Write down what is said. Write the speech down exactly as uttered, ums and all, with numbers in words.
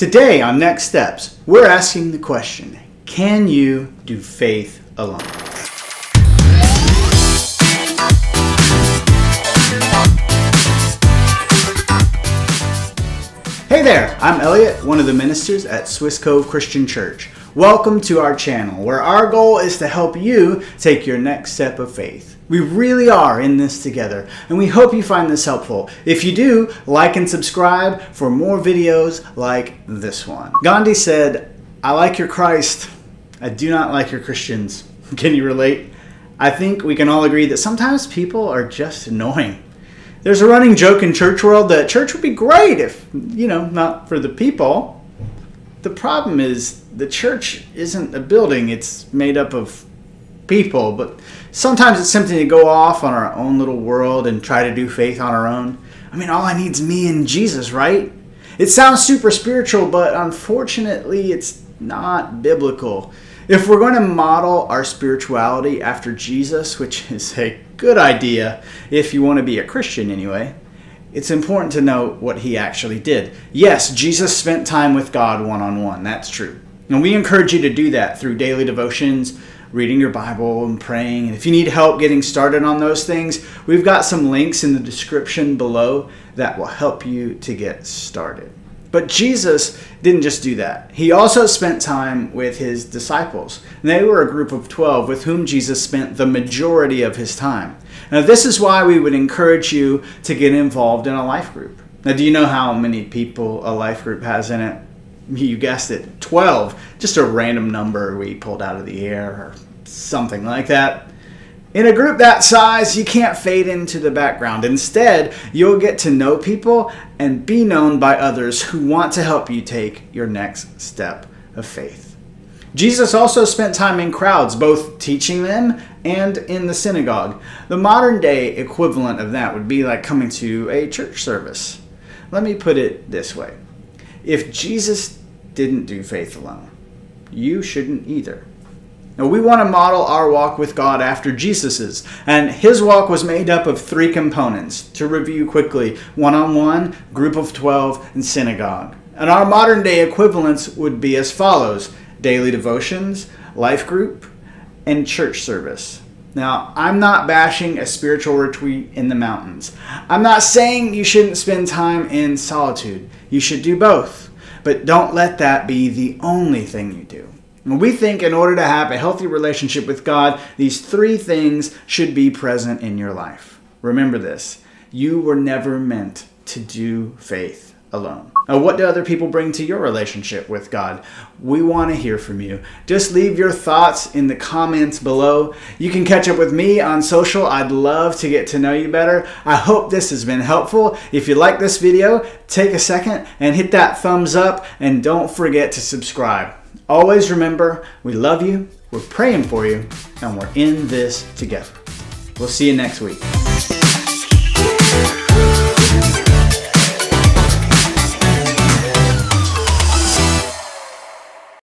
Today on Next Steps, we're asking the question, can you do faith alone? Hey there, I'm Elliot, one of the ministers at Swiss Cove Christian Church. Welcome to our channel, where our goal is to help you take your next step of faith. We really are in this together, and we hope you find this helpful. If you do, like and subscribe for more videos like this one. Gandhi said, "I like your Christ. I do not like your Christians." Can you relate? I think we can all agree that sometimes people are just annoying. There's a running joke in church world that church would be great if, you know, not for the people. The problem is the church isn't a building. It's made up of people, but sometimes it's tempting to go off on our own little world and try to do faith on our own. I mean, all I need is me and Jesus, right? It sounds super spiritual, but unfortunately it's not biblical. If we're going to model our spirituality after Jesus, which is a good idea if you want to be a Christian anyway, it's important to know what he actually did. Yes, Jesus spent time with God one-on-one, that's true. And we encourage you to do that through daily devotions, reading your Bible and praying. And if you need help getting started on those things, we've got some links in the description below that will help you to get started. But Jesus didn't just do that. He also spent time with his disciples. They were a group of twelve with whom Jesus spent the majority of his time. Now, this is why we would encourage you to get involved in a life group. Now, do you know how many people a life group has in it? You guessed it, twelve, just a random number we pulled out of the air or something like that. In a group that size, you can't fade into the background. Instead, you'll get to know people and be known by others who want to help you take your next step of faith. Jesus also spent time in crowds, both teaching them and in the synagogue. The modern day equivalent of that would be like coming to a church service. Let me put it this way. If Jesus didn't do faith alone, you shouldn't either. Now, we want to model our walk with God after Jesus's, and his walk was made up of three components. To review quickly, one-on-one, group of twelve, and synagogue. And our modern-day equivalents would be as follows: daily devotions, life group, and church service. Now, I'm not bashing a spiritual retreat in the mountains. I'm not saying you shouldn't spend time in solitude. You should do both, but don't let that be the only thing you do. And we think in order to have a healthy relationship with God, these three things should be present in your life. Remember this, you were never meant to do faith alone. Now, what do other people bring to your relationship with God? We want to hear from you. Just leave your thoughts in the comments below. You can catch up with me on social. I'd love to get to know you better. I hope this has been helpful. If you like this video, take a second and hit that thumbs up, and don't forget to subscribe. Always remember, we love you, we're praying for you, and we're in this together. We'll see you next week.